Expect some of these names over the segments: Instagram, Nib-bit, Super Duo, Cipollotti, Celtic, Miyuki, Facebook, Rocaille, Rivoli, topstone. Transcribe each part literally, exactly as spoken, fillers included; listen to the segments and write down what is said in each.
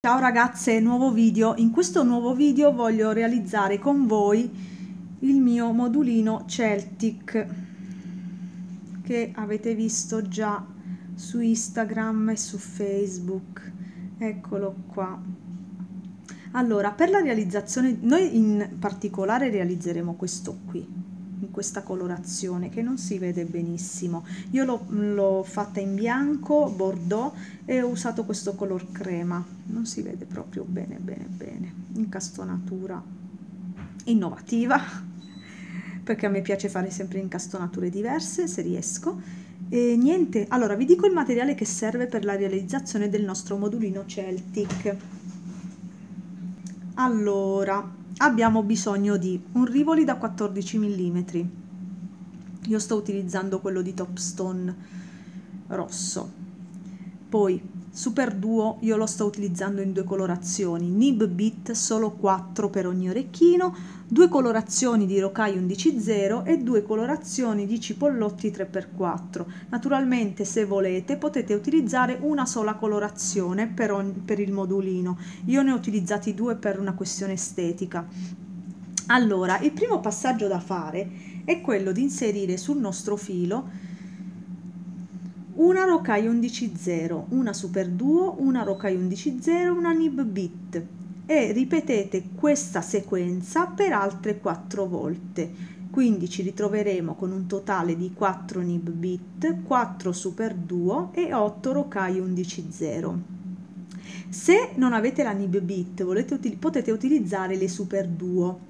Ciao ragazze, nuovo video. In questo nuovo video voglio realizzare con voi il mio modulino Celtic che avete visto già su Instagram e su Facebook. Eccolo qua. Allora, per la realizzazione noi in particolare realizzeremo questo qui, in questa colorazione che non si vede benissimo. Io l'ho fatta in bianco bordeaux e ho usato questo color crema, non si vede proprio bene bene bene, incastonatura innovativa perché a me piace fare sempre incastonature diverse se riesco. E niente, allora vi dico il materiale che serve per la realizzazione del nostro modulino Celtic. Allora, abbiamo bisogno di un Rivoli da quattordici millimetri, io sto utilizzando quello di Topstone rosso, poi Super Duo io lo sto utilizzando in due colorazioni, Nib-bit solo quattro per ogni orecchino, due colorazioni di Rocaille undici zero e due colorazioni di Cipollotti tre per quattro. Naturalmente se volete potete utilizzare una sola colorazione per, ogni, per il modulino, io ne ho utilizzati due per una questione estetica. Allora, il primo passaggio da fare è quello di inserire sul nostro filo una Rocaille undici zero, una Super Duo, una Rocaille undici zero, una Nib-bit e ripetete questa sequenza per altre quattro volte. Quindi ci ritroveremo con un totale di quattro Nib-bit, quattro Super Duo e otto Rocaille undici zero. Se non avete la Nib-bit volete, potete utilizzare le Super Duo.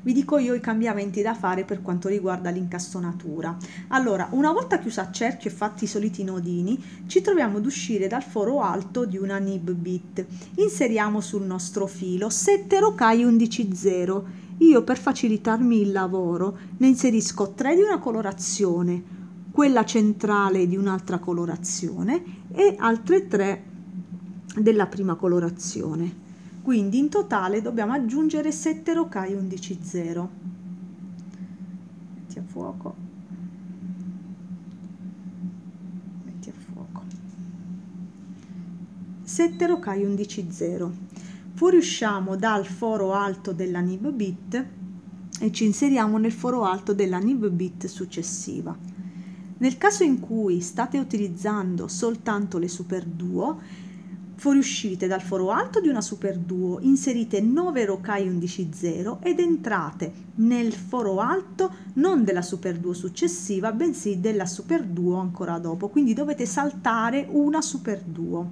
Vi dico io i cambiamenti da fare per quanto riguarda l'incastonatura. Allora, una volta chiusa a cerchio e fatti i soliti nodini, ci troviamo ad uscire dal foro alto di una Nib-bit. Inseriamo sul nostro filo sette Rocaille undici zero. Io, per facilitarmi il lavoro, ne inserisco tre di una colorazione, quella centrale di un'altra colorazione e altre tre della prima colorazione. Quindi in totale dobbiamo aggiungere sette Rocaille undici zero. Metti a fuoco. Metti a fuoco. sette Rocaille undici zero. Fuoriusciamo dal foro alto della Nib-bit e ci inseriamo nel foro alto della Nib-bit successiva. Nel caso in cui state utilizzando soltanto le Super Duo, fuoriuscite dal foro alto di una Super Duo, inserite nove Rocaille undici zero ed entrate nel foro alto non della Super Duo successiva, bensì della Super Duo ancora dopo. Quindi dovete saltare una Super Duo,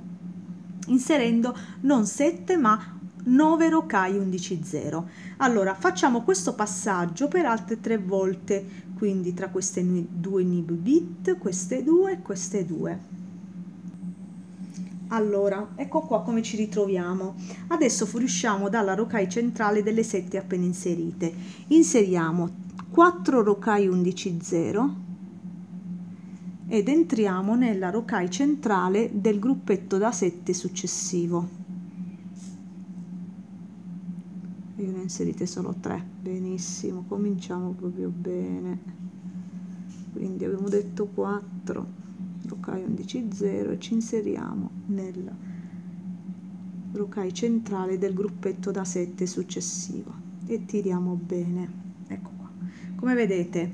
inserendo non sette ma nove Rocaille undici zero. Allora, facciamo questo passaggio per altre tre volte, quindi tra queste due Nib-bit, queste due e queste due. Allora, ecco qua come ci ritroviamo. Adesso fuoriusciamo dalla Rocaille centrale delle sette appena inserite. Inseriamo quattro Rocaille undici zero ed entriamo nella Rocaille centrale del gruppetto da sette successivo. Io ne ho inserite solo tre. Benissimo, cominciamo proprio bene. Quindi abbiamo detto quattro Rocaille undici zero e ci inseriamo nella Rocaille centrale del gruppetto da sette successivo e tiriamo bene. Ecco qua, come vedete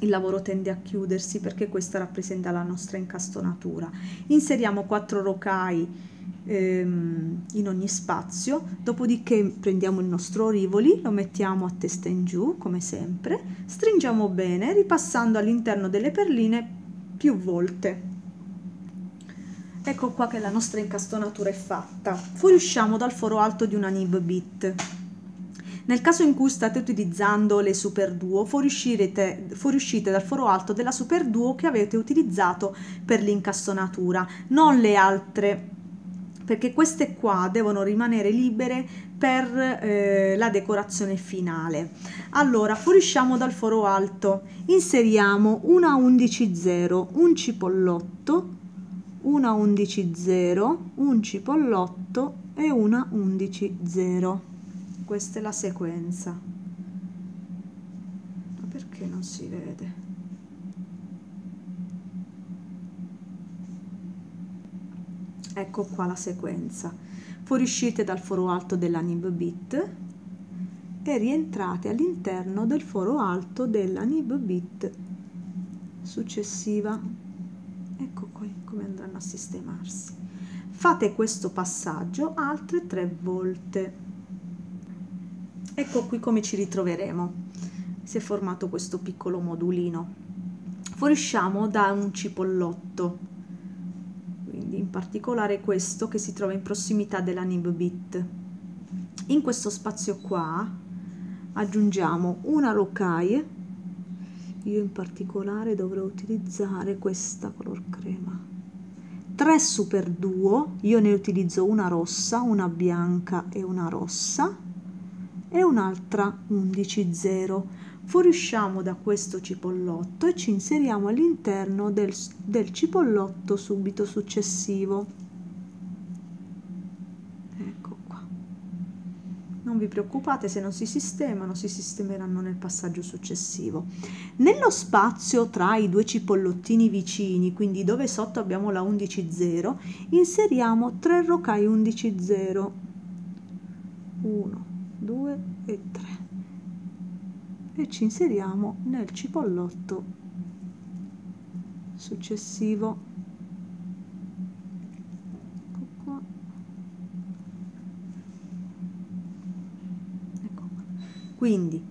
il lavoro tende a chiudersi perché questa rappresenta la nostra incastonatura. Inseriamo quattro Rocaille ehm, in ogni spazio, dopodiché prendiamo il nostro Rivoli, lo mettiamo a testa in giù come sempre, stringiamo bene ripassando all'interno delle perline più volte. Ecco qua che la nostra incastonatura è fatta. Fuoriusciamo dal foro alto di una Nib-bit. Nel caso in cui state utilizzando le Super Duo, fuoriuscite, fuoriuscite dal foro alto della Super Duo che avete utilizzato per l'incastonatura, non le altre, perché queste qua devono rimanere libere per eh, la decorazione finale. Allora, fuoriusciamo dal foro alto, inseriamo una undici zero, un Cipollotto, una undici zero, un Cipollotto e una undici zero. Questa è la sequenza. Ma perché non si vede? Ecco qua la sequenza. Fuoriuscite dal foro alto della Nib-bit e rientrate all'interno del foro alto della Nib-bit successiva. Ecco qui come andranno a sistemarsi. Fate questo passaggio altre tre volte. Ecco qui come ci ritroveremo. Si è formato questo piccolo modulino. Fuoriusciamo da un cipollotto, quindi in particolare questo che si trova in prossimità della Nib-bit. In questo spazio qua aggiungiamo una rocaille. Io in particolare dovrò utilizzare questa color crema. Tre Super Duo, io ne utilizzo una rossa, una bianca e una rossa, e un'altra undici zero. Fuoriusciamo da questo cipollotto e ci inseriamo all'interno del, del cipollotto subito successivo. Ecco qua. Non vi preoccupate se non si sistemano, si sistemeranno nel passaggio successivo. Nello spazio tra i due cipollottini vicini, quindi dove sotto abbiamo la undici zero, inseriamo tre rocaille undici zero. uno, due e tre. E ci inseriamo nel cipollotto successivo. Ecco qua. Ecco qua. Quindi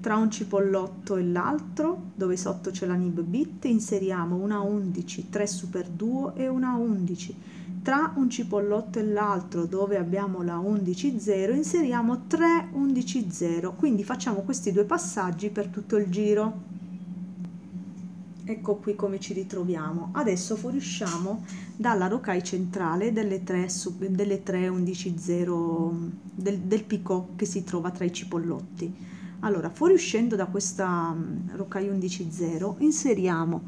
tra un cipollotto e l'altro, dove sotto c'è la Nib-bit, inseriamo una undici, tre Super Duo e una undici. Tra un cipollotto e l'altro, dove abbiamo la undici zero, inseriamo tre undici zero, quindi facciamo questi due passaggi per tutto il giro. Ecco qui come ci ritroviamo. Adesso fuoriusciamo dalla rocaille centrale delle tre, delle tre undici zero, del, del picco che si trova tra i cipollotti. Allora, fuoriuscendo da questa rocaille undici zero, inseriamo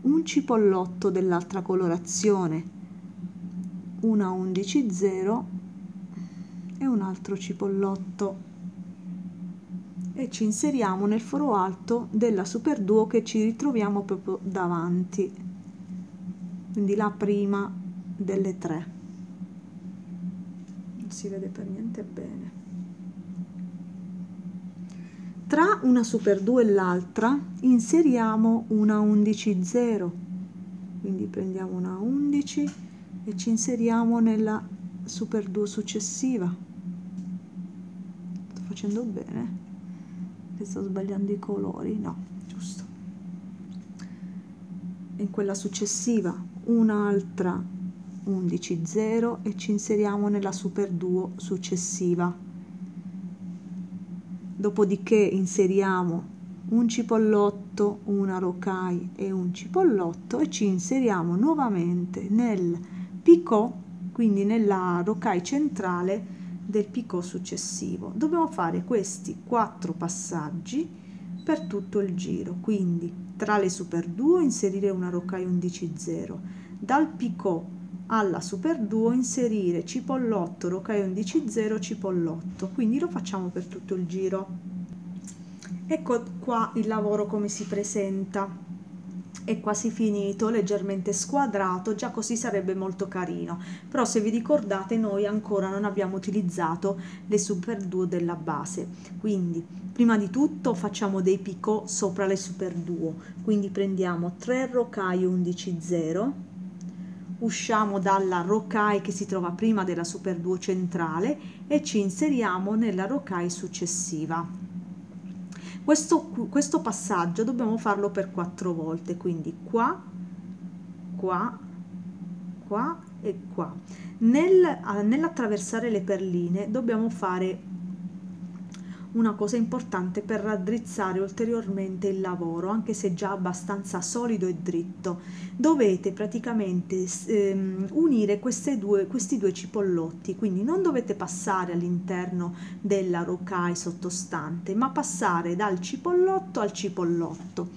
un cipollotto dell'altra colorazione, una undici zero e un altro cipollotto, e ci inseriamo nel foro alto della Super Duo che ci ritroviamo proprio davanti, quindi la prima delle tre. Non si vede per niente bene. Tra una Super Duo e l'altra inseriamo una undici zero, quindi prendiamo una undici e ci inseriamo nella Super Duo successiva. Sto facendo bene? Sto sbagliando i colori? No, giusto. In quella successiva un'altra undici zero e ci inseriamo nella Super Duo successiva. Dopodiché inseriamo un cipollotto, una rocaille e un cipollotto e ci inseriamo nuovamente nel picot, quindi nella rocaille centrale del picot successivo. Dobbiamo fare questi quattro passaggi per tutto il giro, quindi tra le Super Duo inserire una rocaille undici zero, dal picot alla Super Duo inserire cipollotto, rocaille undici zero, cipollotto, quindi lo facciamo per tutto il giro. Ecco qua il lavoro come si presenta. È quasi finito, leggermente squadrato, già così sarebbe molto carino, però se vi ricordate noi ancora non abbiamo utilizzato le Super Duo della base, quindi prima di tutto facciamo dei picot sopra le Super Duo, quindi prendiamo tre rocaille undici zero, usciamo dalla rocaille che si trova prima della Super Duo centrale e ci inseriamo nella rocaille successiva. Questo, questo passaggio dobbiamo farlo per quattro volte, quindi qua, qua, qua e qua. Nel, nell'attraversare le perline dobbiamo fare una cosa importante per raddrizzare ulteriormente il lavoro, anche se già abbastanza solido e dritto. Dovete praticamente ehm, unire queste due, questi due cipollotti, quindi non dovete passare all'interno della rocaille sottostante, ma passare dal cipollotto al cipollotto.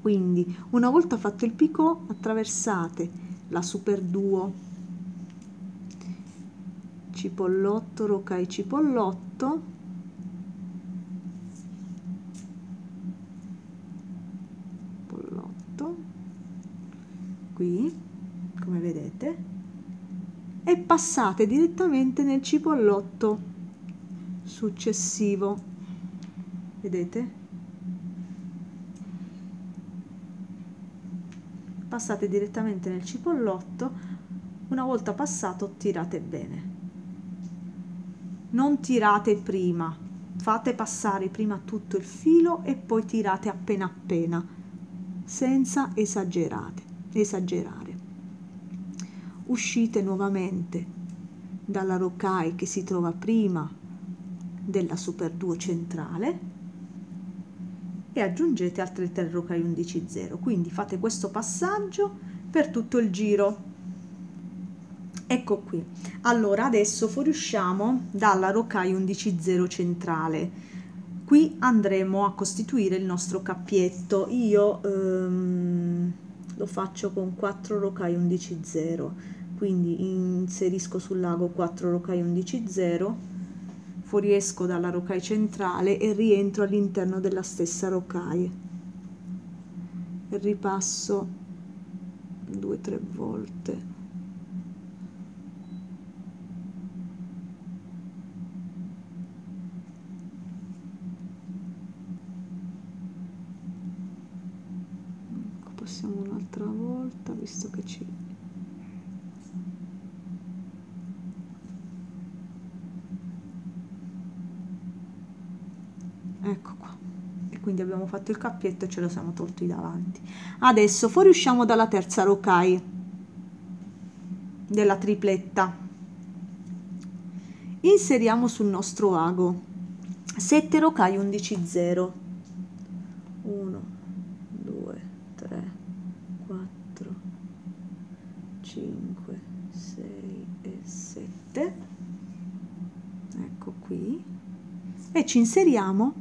Quindi una volta fatto il picot attraversate la Super Duo, cipollotto, rocaille, cipollotto, come vedete, passate direttamente nel cipollotto successivo, vedete? Passate direttamente nel cipollotto, una volta passato tirate bene. Non tirate prima, fate passare prima tutto il filo e poi tirate appena appena, senza esagerare. esagerare. Uscite nuovamente dalla rocaille che si trova prima della Super Duo centrale e aggiungete altre tre rocaille undici zero, quindi fate questo passaggio per tutto il giro. Ecco qui. Allora adesso fuoriusciamo dalla rocaille undici zero centrale, qui andremo a costituire il nostro cappietto. Io ehm, lo faccio con quattro rocaille undici zero, quindi inserisco sul lago quattro rocaille undici zero, fuoriesco dalla rocaille centrale e rientro all'interno della stessa rocaille, ripasso due tre volte. Possiamo un'altra volta, visto che ci ecco qua, e quindi abbiamo fatto il cappietto e ce lo siamo tolti davanti. Adesso fuoriusciamo dalla terza rocaille della tripletta, inseriamo sul nostro ago sette rocaille undici zero, uno due tre quattro cinque sei e sette, ecco qui, e ci inseriamo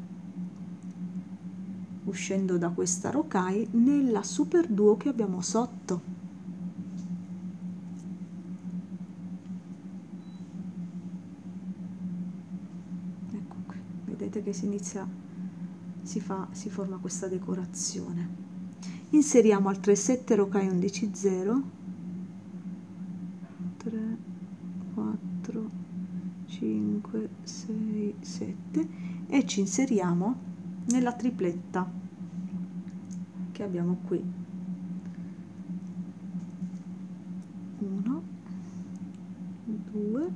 uscendo da questa rocaille nella Super Duo che abbiamo sotto. Ecco qui, vedete che si inizia, si fa, si forma questa decorazione. Inseriamo altre sette rocaille undici zero, tre quattro cinque sei sette, e ci inseriamo nella tripletta che abbiamo qui, uno due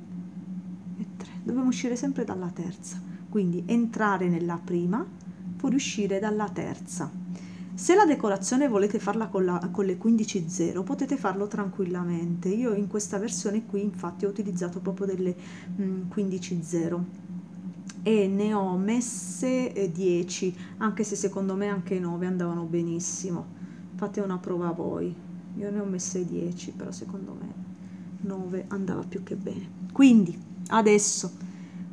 e tre. Dobbiamo uscire sempre dalla terza, quindi entrare nella prima, fuoriuscire dalla terza. Se la decorazione volete farla con, la, con le quindici zero, potete farlo tranquillamente. Io in questa versione qui infatti ho utilizzato proprio delle quindici zero e ne ho messe dieci, anche se secondo me anche nove andavano benissimo. Fate una prova voi, io ne ho messe dieci, però secondo me nove andava più che bene. Quindi adesso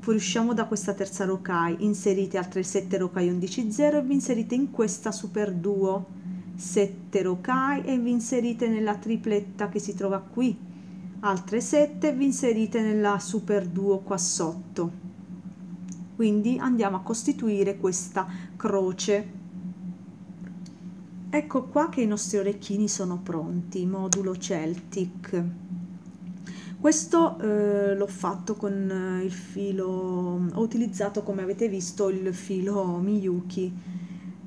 fuoriusciamo da questa terza rocaille, inserite altre sette rocaille undici zero e vi inserite in questa Super Duo, sette rocaille, e vi inserite nella tripletta che si trova qui, altre sette, e vi inserite nella Super Duo qua sotto. Quindi andiamo a costituire questa croce. Ecco qua che i nostri orecchini sono pronti, modulo Celtic. Questo eh, l'ho fatto con il filo, ho utilizzato come avete visto il filo Miyuki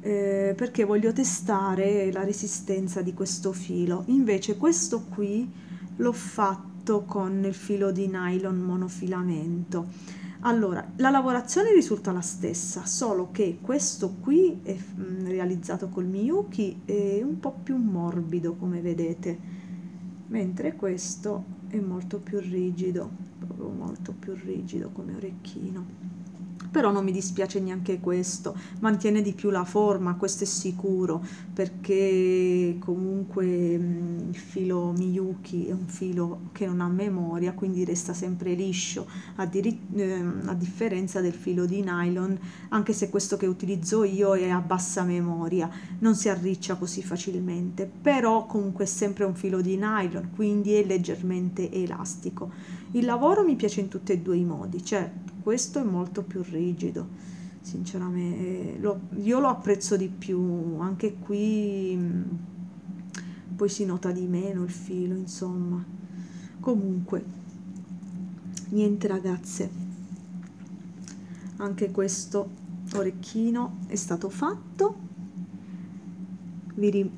eh, perché voglio testare la resistenza di questo filo. Invece questo qui l'ho fatto con il filo di nylon monofilamento. Allora, la lavorazione risulta la stessa, solo che questo qui è mh, realizzato col Miyuki, è un po' più morbido come vedete, mentre questo è molto più rigido, proprio molto più rigido come orecchino. Però non mi dispiace neanche questo, mantiene di più la forma, questo è sicuro, perché comunque mh, il filo Miyuki è un filo che non ha memoria, quindi resta sempre liscio, a, ehm, a differenza del filo di nylon, anche se questo che utilizzo io è a bassa memoria, non si arriccia così facilmente, però comunque è sempre un filo di nylon, quindi è leggermente elastico. Il lavoro mi piace in tutti e due i modi, certo. Questo è molto più rigido, sinceramente lo, io lo apprezzo di più, anche qui poi si nota di meno il filo, insomma. Comunque niente ragazze, anche questo orecchino è stato fatto. Vi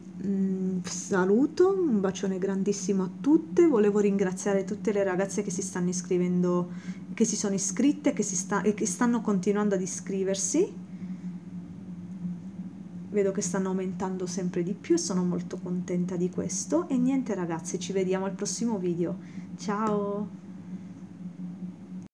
saluto, un bacione grandissimo a tutte. Volevo ringraziare tutte le ragazze che si stanno iscrivendo, che si sono iscritte, che si sta, e che stanno continuando ad iscriversi. Vedo che stanno aumentando sempre di più e sono molto contenta di questo. E niente ragazzi, ci vediamo al prossimo video. Ciao!